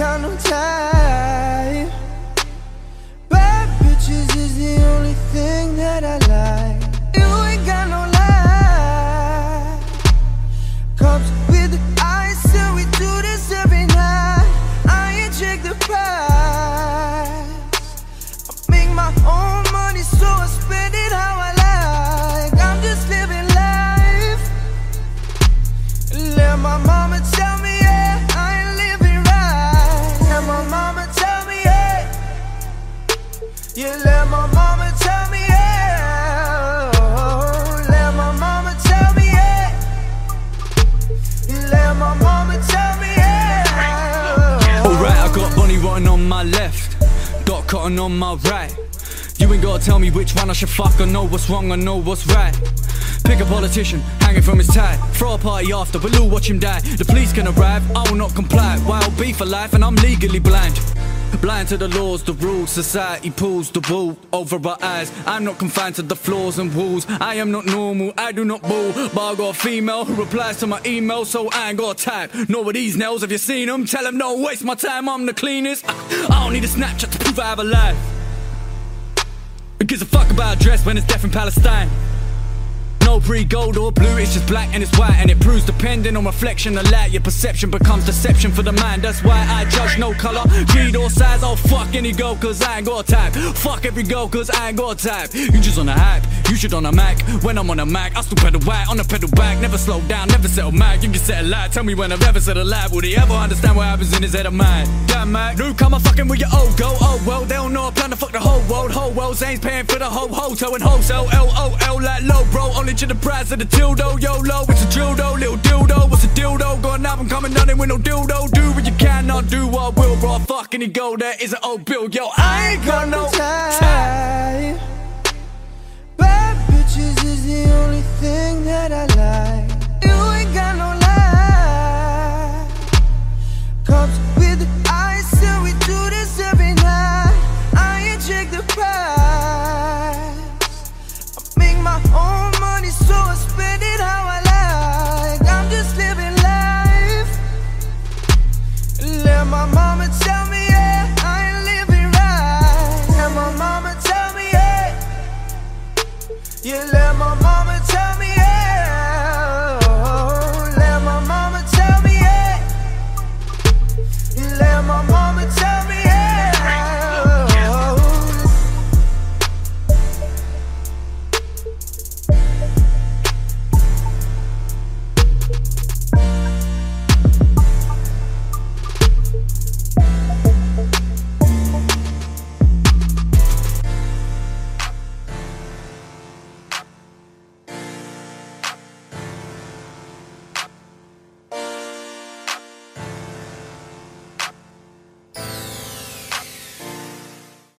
got no time. Bad bitches is the only thing that I like. You ain't got no lie. Cops with the ice and we do this every night. I ain't check the price. I make my own money so I spend it how I like. I'm just living life and let my mama tell me yeah, let my mama tell me, yeah. Oh, let my mama tell me, yeah. You let my mama tell me, yeah. Alright, I got Bonnie Rotten on my left, Dot Cotton on my right. You ain't gotta tell me which one I should fuck. I know what's wrong, I know what's right. Pick a politician, hanging from his tie. Throw a party after, we'll all watch him die. The police can arrive, I will not comply. Wild beef for life and I'm legally blind. Blind to the laws, the rules, society pulls the wool over our eyes. I'm not confined to the floors and walls. I am not normal, I do not bull. But I got a female who replies to my email, so I ain't got a time. Nor with these nails, have you seen them? Tell them don't waste my time, I'm the cleanest. I don't need a Snapchat to prove I have a life. Who gives a fuck about a dress when it's death in Palestine? No pre-gold or blue, it's just black and it's white. And it proves depending on reflection of light. Your perception becomes deception for the mind. That's why I judge no colour, creed or size. I'll fuck any girl cause I ain't got a type. Fuck every girl cause I ain't got a type. You just on a hype, you should on a Mac. When I'm on a Mac, I still pedal white on a pedal back. Never slow down, never settle Mac. You can set a lie, tell me when I've ever said a lie. Will they ever understand what happens in his head of mine? Damn Mac, newcomer fucking with your old girl. Oh well, they don't know I plan to fuck the whole world. Whole world, Zayn's paying for the whole hotel and wholesale. LOL like low bro, only the prize of the dildo, YOLO, it's a dildo, little dildo, what's a dildo? Got an album coming, nothing with no dildo. Do what you can, I'll do what I will, bro. Fuck any go, there is an old bill, yo. I ain't got no time. Bad bitches is the only thing that I like. You ain't got no lie. Cops with the ice and we do this every night. I ain't check the price. I make my own. So I spend it how I like. I'm just living life. Let my mama tell me.